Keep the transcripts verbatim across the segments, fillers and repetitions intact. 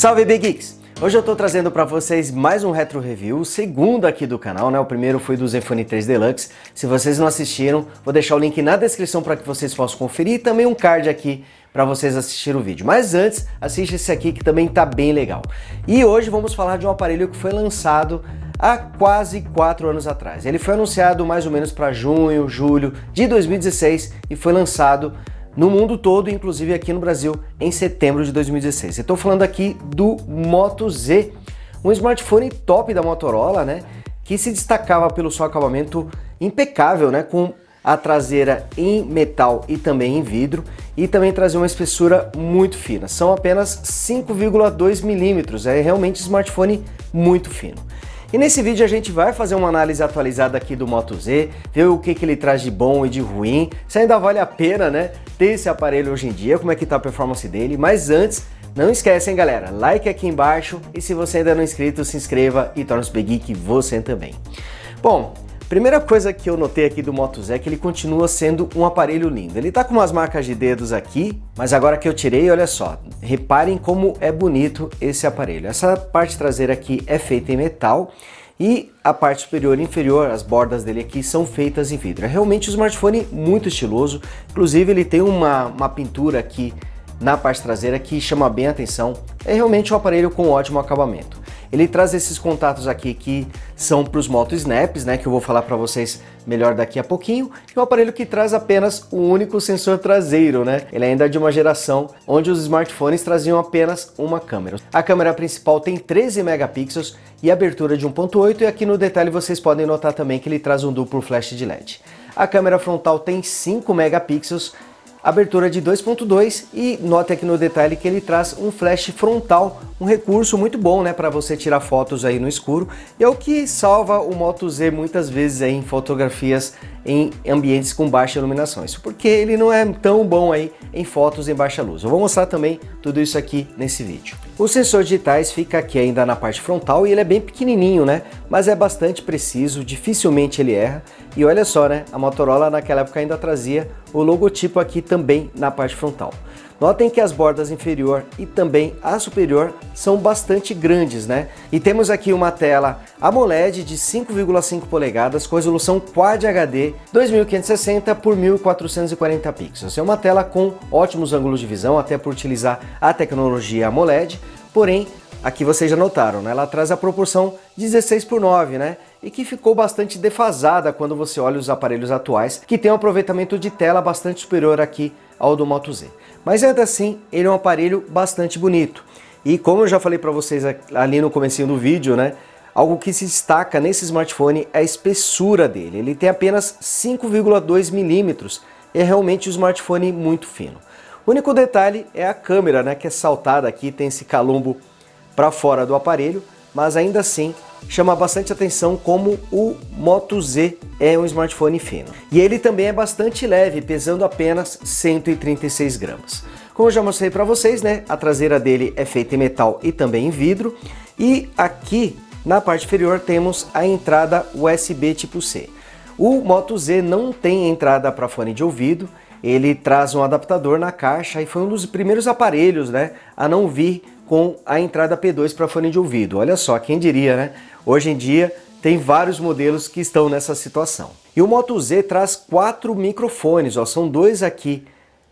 Salve BGeeks! Hoje eu tô trazendo para vocês mais um Retro Review, o segundo aqui do canal, né? O primeiro foi do Zenfone três Deluxe. Se vocês não assistiram, vou deixar o link na descrição para que vocês possam conferir e também um card aqui para vocês assistirem o vídeo. Mas antes, assiste esse aqui que também tá bem legal. E hoje vamos falar de um aparelho que foi lançado há quase quatro anos atrás. Ele foi anunciado mais ou menos para junho, julho de dois mil e dezesseis e foi lançado no mundo todo, inclusive aqui no Brasil, em setembro de dois mil e dezesseis. Eu estou falando aqui do Moto Z, um smartphone top da Motorola, né? Que se destacava pelo seu acabamento impecável, né? Com a traseira em metal e também em vidro, e também trazia uma espessura muito fina. São apenas cinco vírgula dois milímetros, é realmente um smartphone muito fino. E nesse vídeo a gente vai fazer uma análise atualizada aqui do Moto Z, ver o que, que ele traz de bom e de ruim, se ainda vale a pena, né, ter esse aparelho hoje em dia, como é que tá a performance dele. Mas antes, não esquecem, galera, like aqui embaixo e se você ainda não é inscrito, se inscreva e torne-se BGeek você também. Bom, primeira coisa que eu notei aqui do Moto Z é que ele continua sendo um aparelho lindo. Ele tá com umas marcas de dedos aqui, mas agora que eu tirei, olha só, reparem como é bonito esse aparelho. Essa parte traseira aqui é feita em metal e a parte superior e inferior, as bordas dele aqui, são feitas em vidro. É realmente um smartphone muito estiloso, inclusive ele tem uma, uma pintura aqui na parte traseira que chama bem a atenção. É realmente um aparelho com ótimo acabamento. Ele traz esses contatos aqui que são para os Moto Snaps, né, que eu vou falar para vocês melhor daqui a pouquinho. E um aparelho que traz apenas um único sensor traseiro, né? Ele ainda é de uma geração onde os smartphones traziam apenas uma câmera. A câmera principal tem treze megapixels e abertura de um ponto oito, e aqui no detalhe vocês podem notar também que ele traz um duplo flash de L E D. A câmera frontal tem cinco megapixels, abertura de dois ponto dois, e note aqui no detalhe que ele traz um flash frontal, um recurso muito bom, né, para você tirar fotos aí no escuro, e é o que salva o Moto Z muitas vezes aí em fotografias em ambientes com baixa iluminação, isso porque ele não é tão bom aí em fotos em baixa luz. Eu vou mostrar também tudo isso aqui nesse vídeo. Os sensores digitais fica aqui ainda na parte frontal e ele é bem pequenininho, né, mas é bastante preciso, dificilmente ele erra. E olha só, né, a Motorola naquela época ainda trazia o logotipo aqui também na parte frontal. Notem que as bordas inferior e também a superior são bastante grandes, né? E temos aqui uma tela AMOLED de cinco vírgula cinco polegadas com resolução Quad H D dois mil quinhentos e sessenta por mil quatrocentos e quarenta pixels. É uma tela com ótimos ângulos de visão, até por utilizar a tecnologia AMOLED, porém, aqui vocês já notaram, né? Ela traz a proporção dezesseis por nove, né? E que ficou bastante defasada quando você olha os aparelhos atuais, que tem um aproveitamento de tela bastante superior aqui ao do Moto Z. Mas ainda assim, ele é um aparelho bastante bonito. E como eu já falei para vocês ali no comecinho do vídeo, né? Algo que se destaca nesse smartphone é a espessura dele. Ele tem apenas cinco vírgula dois milímetros. É realmente um smartphone muito fino. O único detalhe é a câmera, né? Que é saltada aqui, tem esse calombo para fora do aparelho, mas ainda assim chama bastante atenção como o Moto Z é um smartphone fino. E ele também é bastante leve, pesando apenas cento e trinta e seis gramas. Como eu já mostrei para vocês, né, a traseira dele é feita em metal e também em vidro, e aqui na parte inferior temos a entrada U S B tipo C. O Moto Z não tem entrada para fone de ouvido, ele traz um adaptador na caixa e foi um dos primeiros aparelhos, né, a não vir com a entrada P dois para fone de ouvido. Olha só, quem diria, né? Hoje em dia tem vários modelos que estão nessa situação. E o Moto Z traz quatro microfones, ó, são dois aqui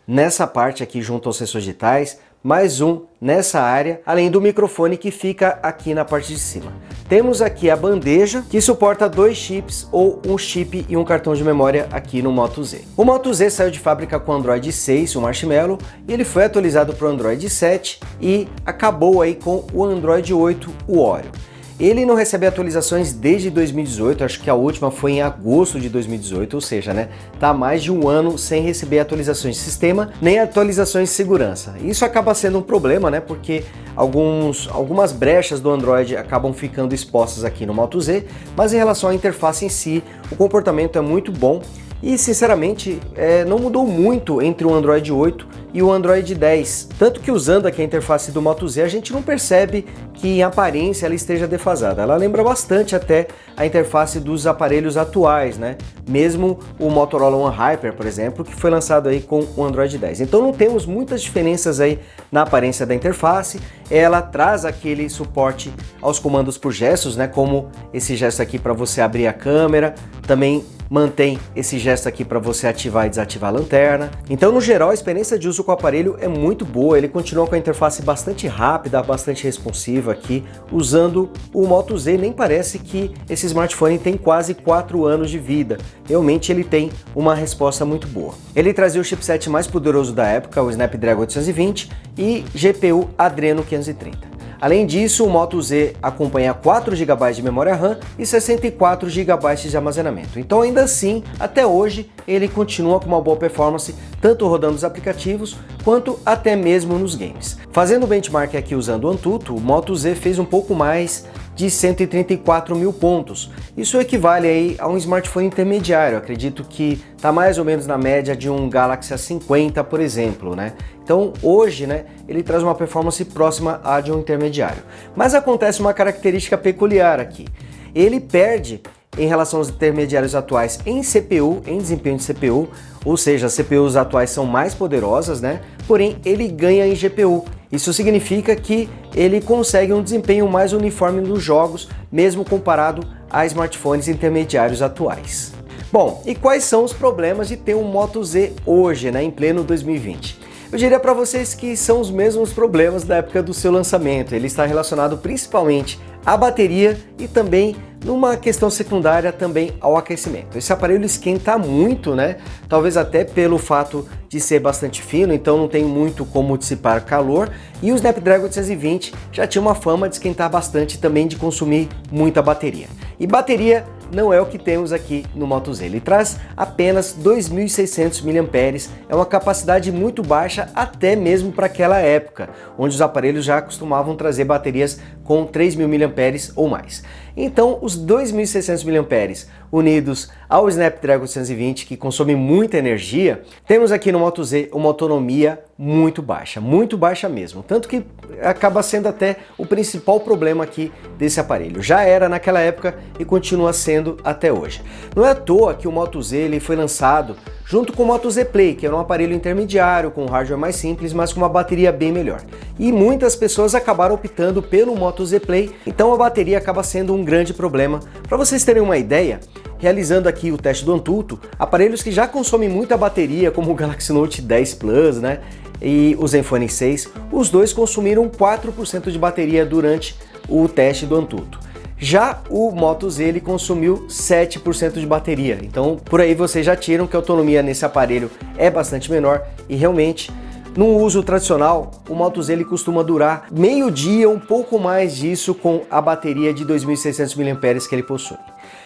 nessa parte aqui junto aos sensores digitais, mais um nessa área, além do microfone que fica aqui na parte de cima. Temos aqui a bandeja que suporta dois chips, ou um chip e um cartão de memória aqui no Moto Z. O Moto Z saiu de fábrica com Android seis, o Marshmallow, e ele foi atualizado para o Android sete e acabou aí com o Android oito, o Oreo. Ele não recebe atualizações desde dois mil e dezoito, acho que a última foi em agosto de dois mil e dezoito, ou seja, né, tá há mais de um ano sem receber atualizações de sistema, nem atualizações de segurança. Isso acaba sendo um problema, né, porque alguns, algumas brechas do Android acabam ficando expostas aqui no Moto Z, mas em relação à interface em si, o comportamento é muito bom E sinceramente é, não mudou muito entre o Android oito e o Android dez, tanto que usando aqui a interface do Moto Z a gente não percebe que em aparência ela esteja defasada. Ela lembra bastante até a interface dos aparelhos atuais, né? Mesmo o Motorola One Hyper, por exemplo, que foi lançado aí com o Android dez. Então não temos muitas diferenças aí na aparência da interface. Ela traz aquele suporte aos comandos por gestos, né? Como esse gesto aqui para você abrir a câmera, também mantém esse gesto aqui para você ativar e desativar a lanterna. Então, no geral, a experiência de uso com o aparelho é muito boa. Ele continua com a interface bastante rápida, bastante responsiva aqui. Usando o Moto Z, nem parece que esse smartphone tem quase quatro anos de vida. Realmente ele tem uma resposta muito boa. Ele trazia o chipset mais poderoso da época, o Snapdragon oitocentos e vinte e G P U Adreno quinhentos e trinta. Além disso, o Moto Z acompanha quatro gigabytes de memória RAM e sessenta e quatro gigabytes de armazenamento. Então, ainda assim, até hoje, ele continua com uma boa performance, tanto rodando os aplicativos, quanto até mesmo nos games. Fazendo o benchmark aqui usando o AnTuTu, o Moto Z fez um pouco mais de cento e trinta e quatro mil pontos. Isso equivale aí a um smartphone intermediário, acredito que está mais ou menos na média de um Galaxy A cinquenta, por exemplo, né? Então hoje, né, ele traz uma performance próxima à de um intermediário. Mas acontece uma característica peculiar aqui. Ele perde em relação aos intermediários atuais em C P U, em desempenho de C P U, ou seja, as C P Us atuais são mais poderosas, né? Porém, ele ganha em G P U. Isso significa que ele consegue um desempenho mais uniforme nos jogos, mesmo comparado a smartphones intermediários atuais. Bom, e quais são os problemas de ter um Moto Z hoje, né, em pleno dois mil e vinte? Eu diria para vocês que são os mesmos problemas da época do seu lançamento. Ele está relacionado principalmente à bateria e também numa questão secundária também ao aquecimento. Esse aparelho esquenta muito, né? Talvez até pelo fato de ser bastante fino, então não tem muito como dissipar calor. E o Snapdragon oitocentos e vinte já tinha uma fama de esquentar bastante e também de consumir muita bateria. E bateria não é o que temos aqui no Moto Z. Ele traz apenas dois mil e seiscentos miliampères-hora, é uma capacidade muito baixa até mesmo para aquela época, onde os aparelhos já costumavam trazer baterias com três mil miliampères-hora ou mais. Então, os dois mil e seiscentos miliampères-hora unidos ao Snapdragon oitocentos e vinte, que consome muita energia, temos aqui no Moto Z uma autonomia muito baixa, muito baixa mesmo, tanto que acaba sendo até o principal problema aqui desse aparelho. Já era naquela época e continua sendo até hoje. Não é à toa que o Moto Z ele foi lançado junto com o Moto Z Play, que era um aparelho intermediário, com um hardware mais simples, mas com uma bateria bem melhor. E muitas pessoas acabaram optando pelo Moto Z Play, então a bateria acaba sendo um grande problema. Para vocês terem uma ideia, realizando aqui o teste do AnTuTu, aparelhos que já consomem muita bateria, como o Galaxy Note dez Plus, né, e o Zenfone seis, os dois consumiram quatro por cento de bateria durante o teste do AnTuTu. Já o Moto Z ele consumiu sete por cento de bateria, então por aí vocês já tiram que a autonomia nesse aparelho é bastante menor e realmente no uso tradicional o Moto Z ele costuma durar meio dia, um pouco mais disso com a bateria de dois mil e seiscentos miliampères-hora que ele possui.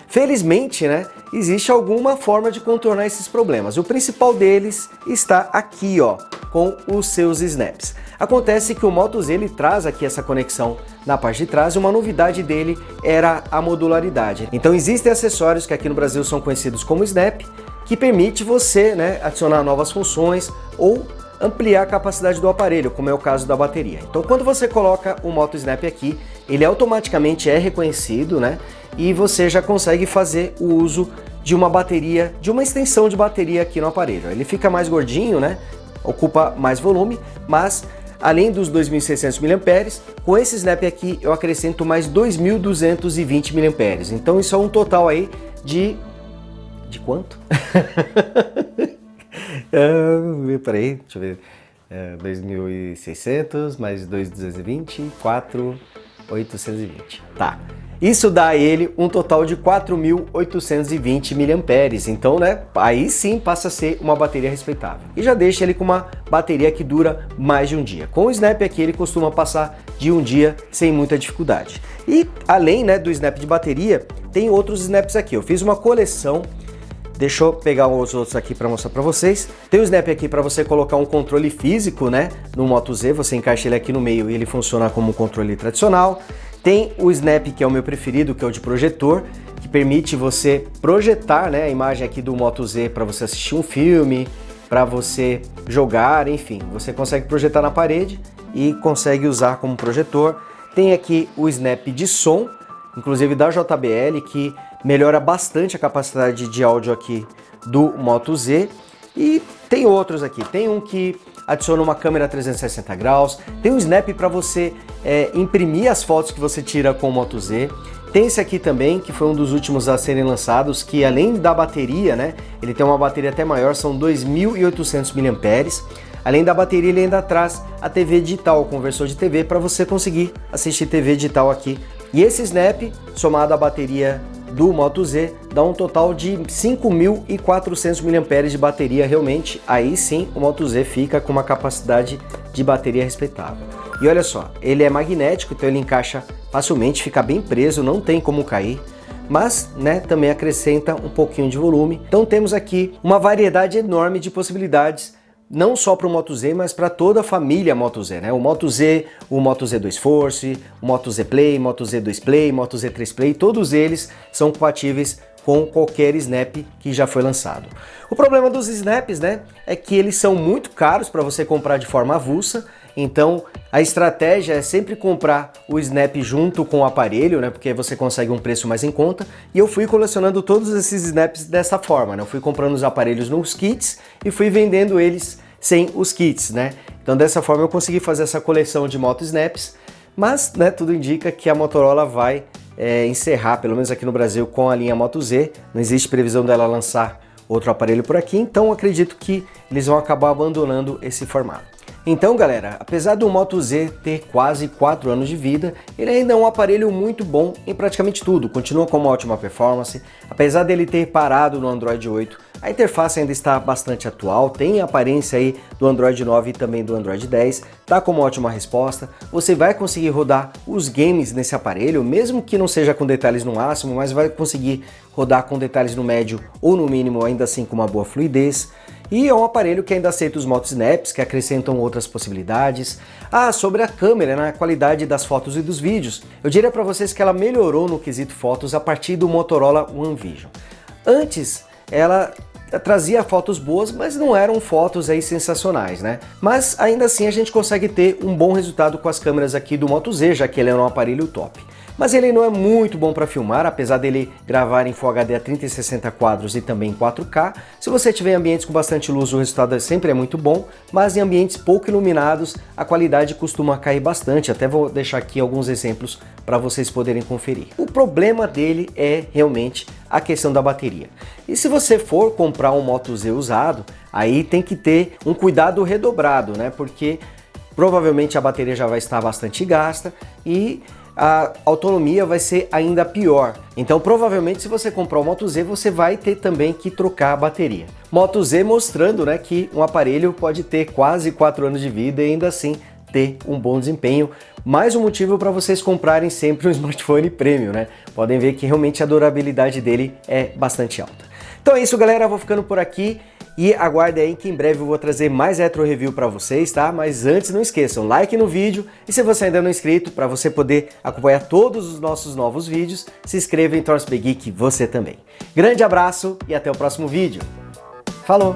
Felizmente, né, existe alguma forma de contornar esses problemas. O principal deles está aqui, ó, com os seus snaps. Acontece que o Moto Z ele traz aqui essa conexão na parte de trás e uma novidade dele era a modularidade. Então existem acessórios que aqui no Brasil são conhecidos como snap, que permite você, né, adicionar novas funções ou ampliar a capacidade do aparelho, como é o caso da bateria. Então quando você coloca o Moto Snap aqui, ele automaticamente é reconhecido, né? E você já consegue fazer o uso de uma bateria, de uma extensão de bateria aqui no aparelho. Ele fica mais gordinho, né? Ocupa mais volume, mas além dos dois mil e seiscentos miliampères-hora, com esse snap aqui eu acrescento mais dois mil duzentos e vinte miliampères-hora. Então isso é um total aí de... de quanto? Uh, peraí, deixa eu ver, uh, dois mil e seiscentos mais dois mil duzentos e vinte, quatro mil oitocentos e vinte, tá, isso dá a ele um total de quatro mil oitocentos e vinte miliampères-hora, então, né, aí sim passa a ser uma bateria respeitável, e já deixa ele com uma bateria que dura mais de um dia. Com o Snap aqui ele costuma passar de um dia sem muita dificuldade, e além, né, do Snap de bateria, tem outros Snaps aqui, eu fiz uma coleção. Deixa eu pegar os outros aqui para mostrar para vocês. Tem o snap aqui para você colocar um controle físico, né? No Moto Z, você encaixa ele aqui no meio e ele funciona como um controle tradicional. Tem o snap, que é o meu preferido, que é o de projetor, que permite você projetar, né, a imagem aqui do Moto Z para você assistir um filme, para você jogar, enfim, você consegue projetar na parede e consegue usar como projetor. Tem aqui o snap de som, inclusive da J B L, que melhora bastante a capacidade de áudio aqui do Moto Z. E tem outros aqui, tem um que adiciona uma câmera trezentos e sessenta graus, tem um snap para você é, imprimir as fotos que você tira com o Moto Z. Tem esse aqui também, que foi um dos últimos a serem lançados, que além da bateria, né, ele tem uma bateria até maior, são dois mil e oitocentos miliamperes-hora. Além da bateria, ele ainda traz a T V digital, o conversor de T V, para você conseguir assistir T V digital aqui. E esse snap, somado à bateria do Moto Z, dá um total de cinco mil e quatrocentos miliamperes-hora de bateria. Realmente, aí sim, o Moto Z fica com uma capacidade de bateria respeitável. E olha só, ele é magnético, então ele encaixa facilmente, fica bem preso, não tem como cair, mas, né, também acrescenta um pouquinho de volume. Então temos aqui uma variedade enorme de possibilidades, não só para o Moto Z, mas para toda a família Moto Z, né? O Moto Z, o Moto Z dois Force, o Moto Z Play, Moto Z dois Play, Moto Z três Play, todos eles são compatíveis com qualquer Snap que já foi lançado. O problema dos Snaps, né, é que eles são muito caros para você comprar de forma avulsa, então a estratégia é sempre comprar o Snap junto com o aparelho, né, porque você consegue um preço mais em conta, e eu fui colecionando todos esses Snaps dessa forma, né, eu fui comprando os aparelhos nos kits e fui vendendo eles sem os kits, né, então dessa forma eu consegui fazer essa coleção de Moto Snaps, mas, né, tudo indica que a Motorola vai É, encerrar, pelo menos aqui no Brasil, com a linha Moto Z. Não existe previsão dela lançar outro aparelho por aqui, então acredito que eles vão acabar abandonando esse formato. Então, galera, apesar do Moto Z ter quase quatro anos de vida, ele ainda é um aparelho muito bom em praticamente tudo, continua com uma ótima performance. Apesar dele ter parado no Android oito, a interface ainda está bastante atual, tem a aparência aí do Android nove e também do Android dez, tá com uma ótima resposta, você vai conseguir rodar os games nesse aparelho, mesmo que não seja com detalhes no máximo, mas vai conseguir rodar com detalhes no médio ou no mínimo, ainda assim com uma boa fluidez. E é um aparelho que ainda aceita os Moto Snaps, que acrescentam outras possibilidades. Ah, sobre a câmera, né, a qualidade das fotos e dos vídeos, eu diria para vocês que ela melhorou no quesito fotos a partir do Motorola One Vision. Antes, ela trazia fotos boas, mas não eram fotos aí sensacionais, né? Mas ainda assim a gente consegue ter um bom resultado com as câmeras aqui do Moto Z, já que ele é um aparelho top. Mas ele não é muito bom para filmar, apesar dele gravar em Full H D a trinta e sessenta quadros e também em quatro K. Se você estiver em ambientes com bastante luz, o resultado sempre é muito bom, mas em ambientes pouco iluminados, a qualidade costuma cair bastante. Até vou deixar aqui alguns exemplos para vocês poderem conferir. O problema dele é realmente a questão da bateria. E se você for comprar um Moto Z usado, aí tem que ter um cuidado redobrado, né? Porque provavelmente a bateria já vai estar bastante gasta e a autonomia vai ser ainda pior. Então provavelmente se você comprar o Moto Z, você vai ter também que trocar a bateria. Moto Z mostrando, né, que um aparelho pode ter quase quatro anos de vida e ainda assim ter um bom desempenho. Mais um motivo para vocês comprarem sempre um smartphone premium, né? Podem ver que realmente a durabilidade dele é bastante alta. Então é isso, galera, eu vou ficando por aqui. E aguarde aí que em breve eu vou trazer mais Retro Review para vocês, tá? Mas antes, não esqueçam, like no vídeo. E se você ainda não é inscrito, para você poder acompanhar todos os nossos novos vídeos, se inscreva e torne-se BGeek você também. Grande abraço e até o próximo vídeo. Falou!